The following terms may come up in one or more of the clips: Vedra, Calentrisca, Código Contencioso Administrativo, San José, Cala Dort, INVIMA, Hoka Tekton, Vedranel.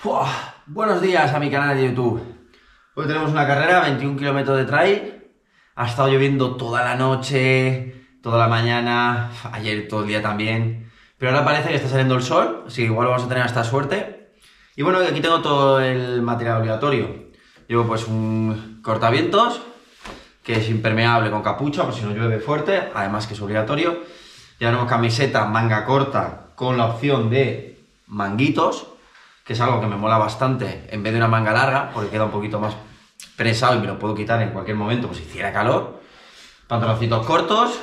Fua, buenos días a mi canal de YouTube. Hoy tenemos una carrera, 21 kilómetros de trail. Ha estado lloviendo toda la noche, toda la mañana, ayer todo el día también. Pero ahora parece que está saliendo el sol, así que igual vamos a tener hasta suerte. Y bueno, aquí tengo todo el material obligatorio. Llevo pues un cortavientos, que es impermeable con capucha, por si no llueve fuerte, además que es obligatorio. Llevamos camiseta, manga corta, con la opción de manguitos, que es algo que me mola bastante, en vez de una manga larga, porque queda un poquito más presado y me lo puedo quitar en cualquier momento, pues si hiciera calor. Pantaloncitos cortos.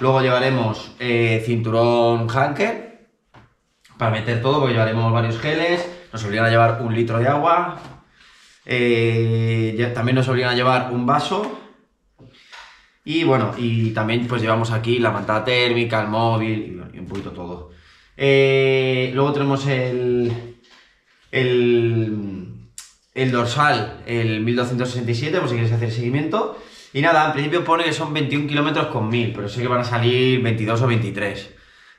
Luego llevaremos cinturón hanker para meter todo, porque llevaremos varios geles. Nos obligan a llevar 1 litro de agua. También nos obligan a llevar un vaso. Y bueno, y también pues llevamos aquí la manta térmica, el móvil y un poquito todo. Luego tenemos el dorsal, el 1267, por si quieres hacer seguimiento. Y nada, en principio pone que son 21 kilómetros con 1000, pero sé que van a salir 22 o 23.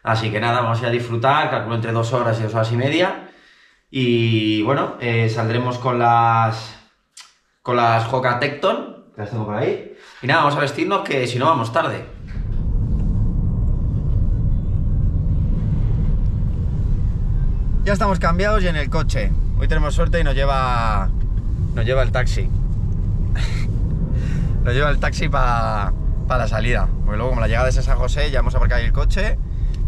Así que nada, vamos a ir a disfrutar, calculo entre 2 horas y 2 horas y media. Y bueno, saldremos con las Hoka Tekton, que las tengo por ahí. Y nada, vamos a vestirnos, que si no vamos tarde. Ya estamos cambiados y en el coche. Hoy tenemos suerte y nos lleva el taxi. Nos lleva el taxi para la salida. Porque luego, como la llegada es a San José, ya vamos a aparcar ahí el coche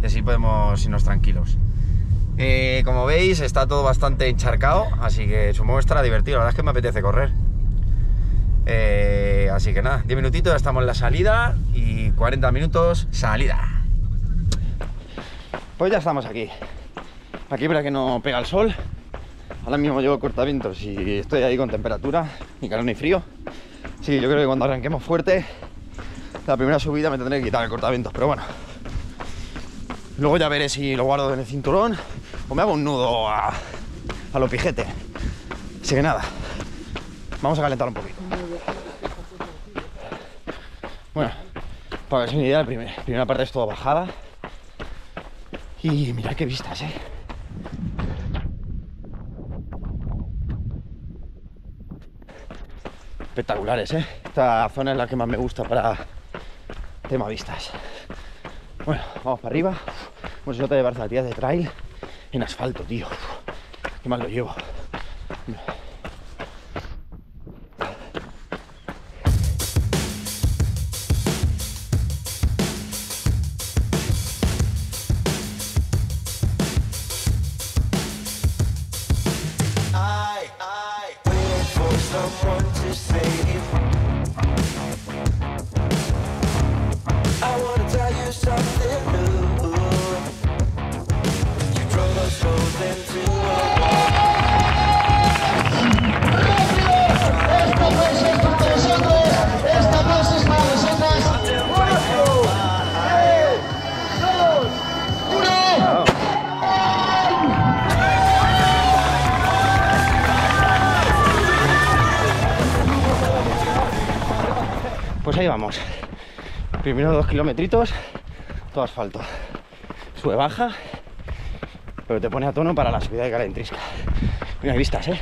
y así podemos irnos tranquilos. Como veis, está todo bastante encharcado, así que supongo que estará divertido. La verdad es que me apetece correr. Así que nada, 10 minutitos, ya estamos en la salida y 40 minutos, salida. Pues ya estamos aquí. Aquí para que no pega el sol. Ahora mismo llevo cortavientos y estoy ahí con temperatura, ni calor ni frío. Sí, yo creo que cuando arranquemos fuerte, la primera subida me tendré que quitar el cortavientos, pero bueno. Luego ya veré si lo guardo en el cinturón o me hago un nudo a lo pijete. Así que nada, vamos a calentar un poquito. Bueno, para que sea una idea, la primera parte es toda bajada. Y mirad qué vistas, ¿eh? Espectaculares, ¿eh? Esta zona es la que más me gusta para tema vistas. Bueno, vamos para arriba. Como se nota llevar zapatillas de trail en asfalto, tío. Qué mal lo llevo. Pues ahí vamos. Primero 2 kilometritos, todo asfalto. Sube, baja, pero te pone a tono para la subida de Calentrisca. Mira, hay vistas, ¿eh?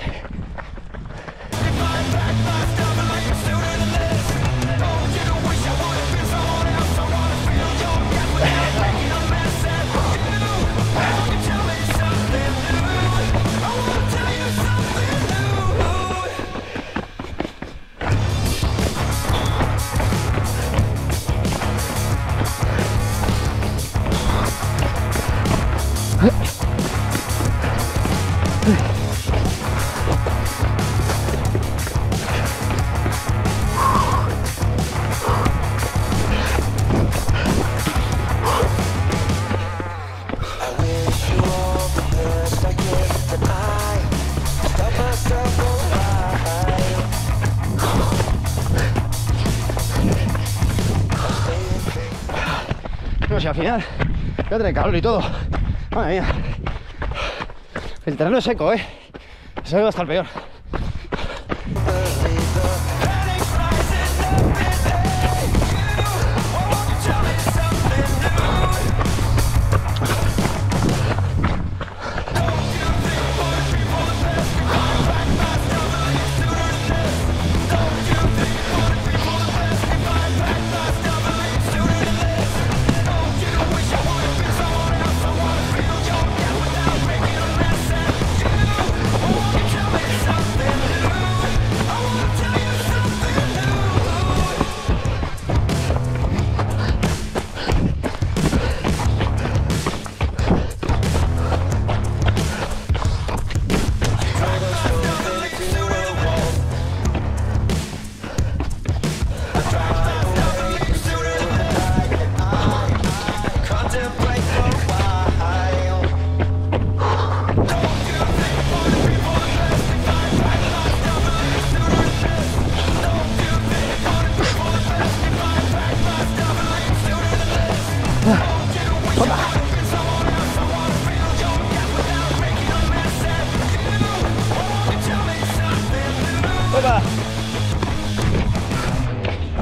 Al final voy a tener calor y todo. Madre mía, el terreno es seco, ¿eh? Eso va a estar peor.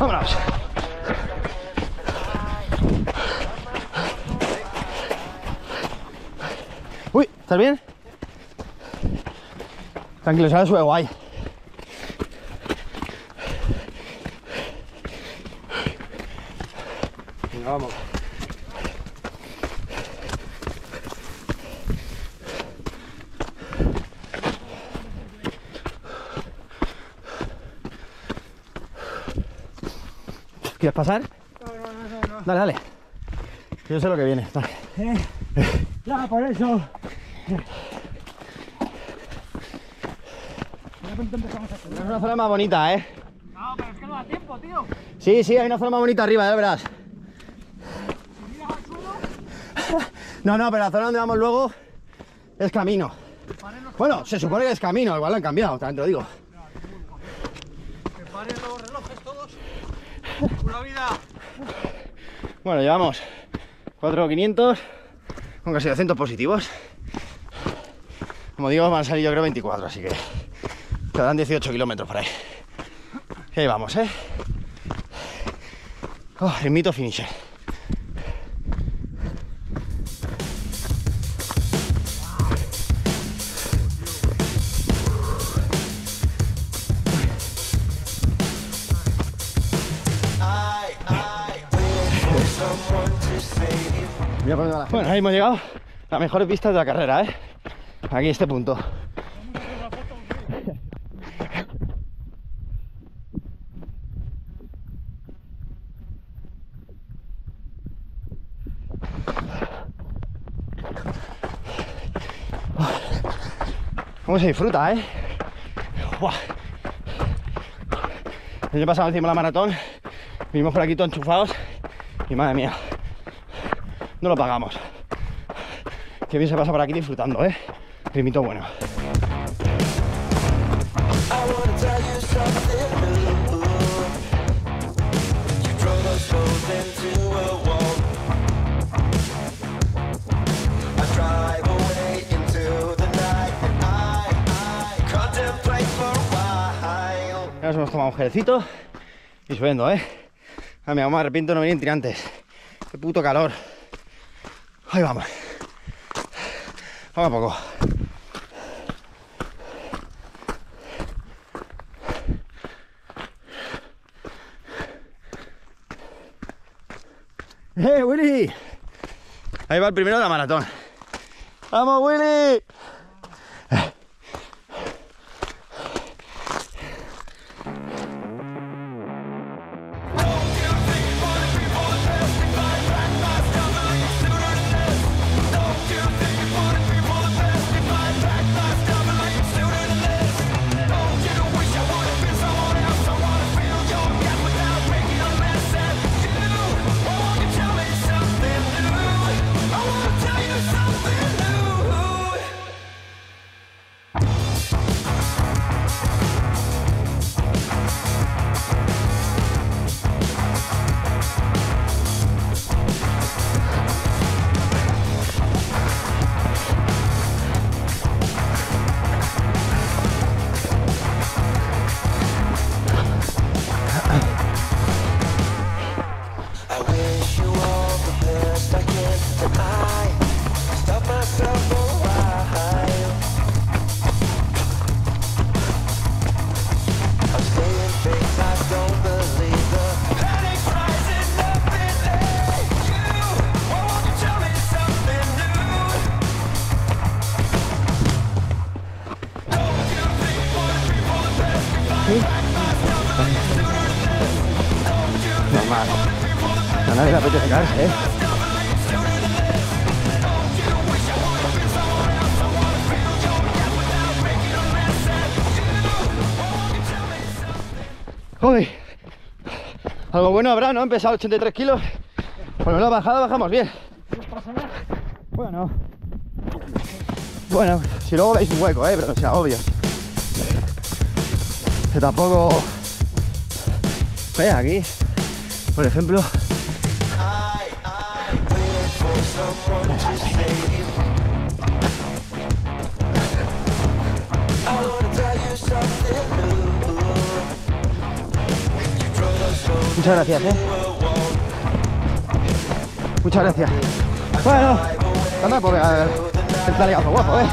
Vámonos. Uy, ¿estás bien? Tranquilos, ahora sube guay. Venga, vamos. ¿Quieres pasar? No. Dale, dale. Que yo sé lo que viene. Dale. Ya, por eso. Es una zona más bonita, ¿eh? No, pero es que no da tiempo, tío. Sí, sí, hay una zona más bonita arriba, ¿eh? Verás. ¿Si miras al suelo? No, pero la zona donde vamos luego es camino. Bueno, se supone que es camino, igual lo han cambiado, también te lo digo. Que paren los relojes todos. ¡Pura vida! Bueno, llevamos 4.500 con casi 200 positivos. Como digo, van a salir yo creo 24, así que quedan 18 kilómetros por ahí. Y ahí vamos, ¿eh? El mito finisher. Bueno, ahí hemos llegado a las mejores vistas de la carrera, ¿eh? Aquí este punto. ¿Cómo se disfruta, eh? ¡Buah! Yo he pasado encima de la maratón, vinimos por aquí todos enchufados y madre mía, no lo pagamos. Qué bien se pasa por aquí disfrutando, eh. Primito bueno. Nos hemos tomado un gelecito y subiendo, ¿eh? A mi mamá, me arrepiento de no venir en tirantes. Qué puto calor. Ahí vamos. Vamos a poco. ¡Eh, Willy! Ahí va el primero de la maratón. ¡Vamos, Willy! A nadie le apetece caerse, ¿eh? Joder, algo bueno habrá, ¿no? Han pesado 83 kilos. Por lo menos bajada bajamos bien. Bueno, si luego veis un hueco, pero o sea, obvio. Que tampoco... Ve aquí, por ejemplo. Muchas gracias, ¿eh? Muchas gracias. Bueno, anda por el talegazo guapo, ¿eh?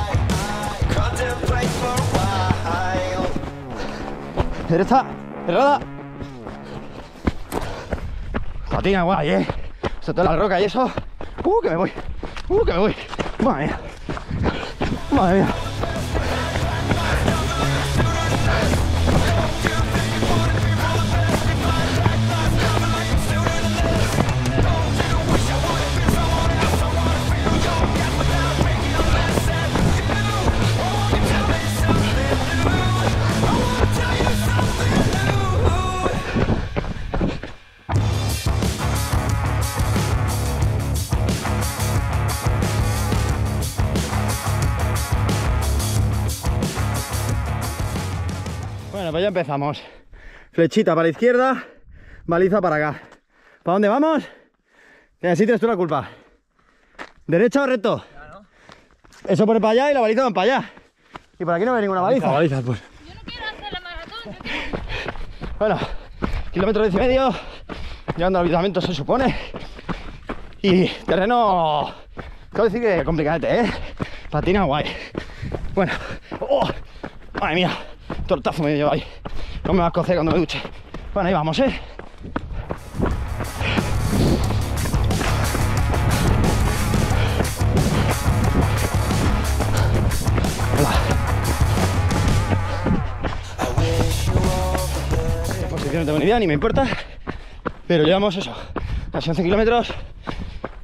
Derecha, cerrada. Patina guay, ¿eh? Sobre la roca y eso. Que me voy. Que me voy. Madre mía. Madre mía. Pues ya empezamos. Flechita para la izquierda, baliza para acá. ¿Para dónde vamos? Así tienes tú la culpa. ¿Derecha o recto? Claro. Eso pone para allá y la baliza van para allá. Y por aquí no hay ninguna baliza. Baliza pues. Yo no quiero hacer la maratón. Bueno, 1,5 kilómetros, llevando al avituallamiento se supone. Y terreno, quiero decir que complicadete, ¿eh? Patina guay. Bueno, ¡oh! Madre mía. Tortazo me lleva ahí. No me va a cocer cuando me duche. Bueno, ahí vamos, ¿eh? La posición no tengo ni idea, ni me importa. Pero llevamos eso, casi 11 kilómetros,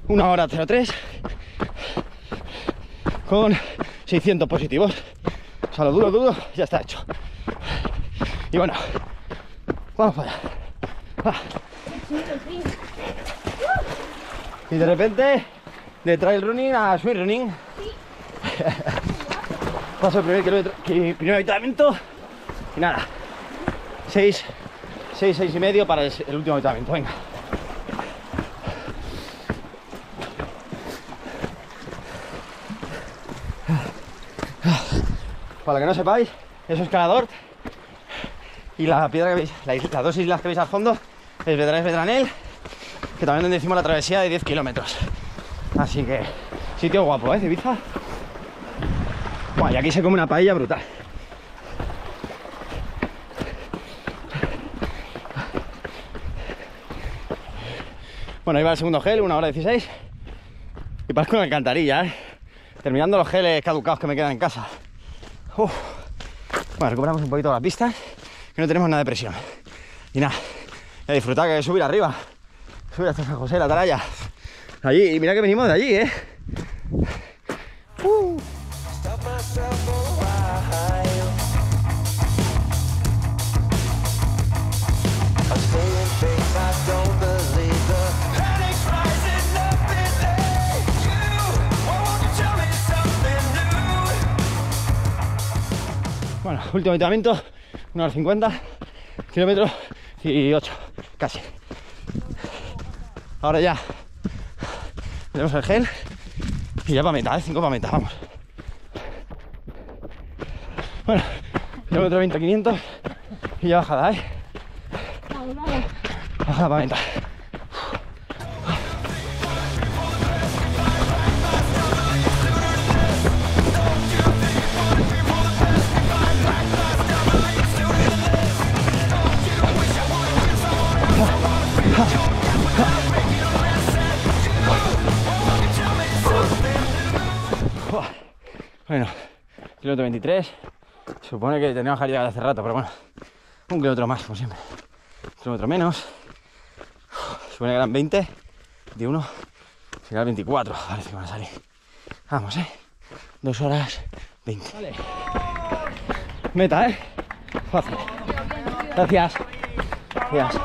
1 hora 03 con 600 positivos. O sea, lo duro, ya está hecho. Y bueno, vamos para allá. Ah. Y de repente, de trail running a swing running. Paso el primer avituallamiento. Y nada, 6,5 para el último avituallamiento. Venga. Para que no sepáis, eso es Cala Dort. Y la piedra que veis, las dos islas que veis al fondo, es Vedra, es Vedranel, que también donde hicimos la travesía de 10 kilómetros. Así que, sitio guapo, ¿eh? De Ibiza. Bueno, y aquí se come una paella brutal. Bueno, ahí va el segundo gel, 1 hora 16. Y parezco una alcantarilla, ¿eh? Terminando los geles caducados que me quedan en casa. Uf. Bueno, recuperamos un poquito las pistas, que no tenemos nada de presión. Y nada, ya disfrutar, que hay que subir arriba. Subir hasta San José, la atalaya. Allí, y mira que venimos de allí, ¿eh? Bueno, último avituallamiento, 1 hora 50, kilómetros y 8, casi. Ahora ya tenemos el gel y ya para meta, 5 para meta, vamos. Bueno, kilómetro 20, 500 y ya bajada, ¿eh? Bajada para meta. Bueno, kilómetro 23. Se supone que teníamos que llegar hace rato, pero bueno, un kilómetro más, como siempre. Un kilómetro menos. Se supone que eran 20, 21, será 24. Parece que van a salir. Vamos, 2 horas 20. Vale. Meta, fácil. Gracias. Gracias.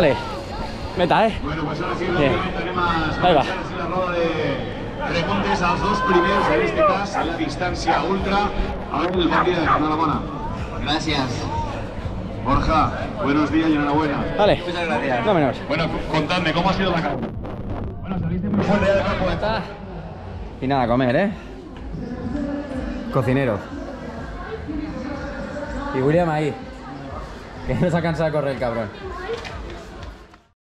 Vale, meta, ¿eh? Bueno, pues ahora sí, tenemos ahí va. La roda de remontes a los dos primeros, en este caso, en la distancia ultra. Ahora el partido, enhorabuena. Gracias. Borja, buenos días y enhorabuena. Vale, muchas gracias. No menos. Bueno, contadme, ¿cómo ha sido la carrera? Bueno, saliste muy fuerte de la puerta. Y nada, a comer, ¿eh? Cocinero. Y William ahí. Que no se ha cansado de correr el cabrón.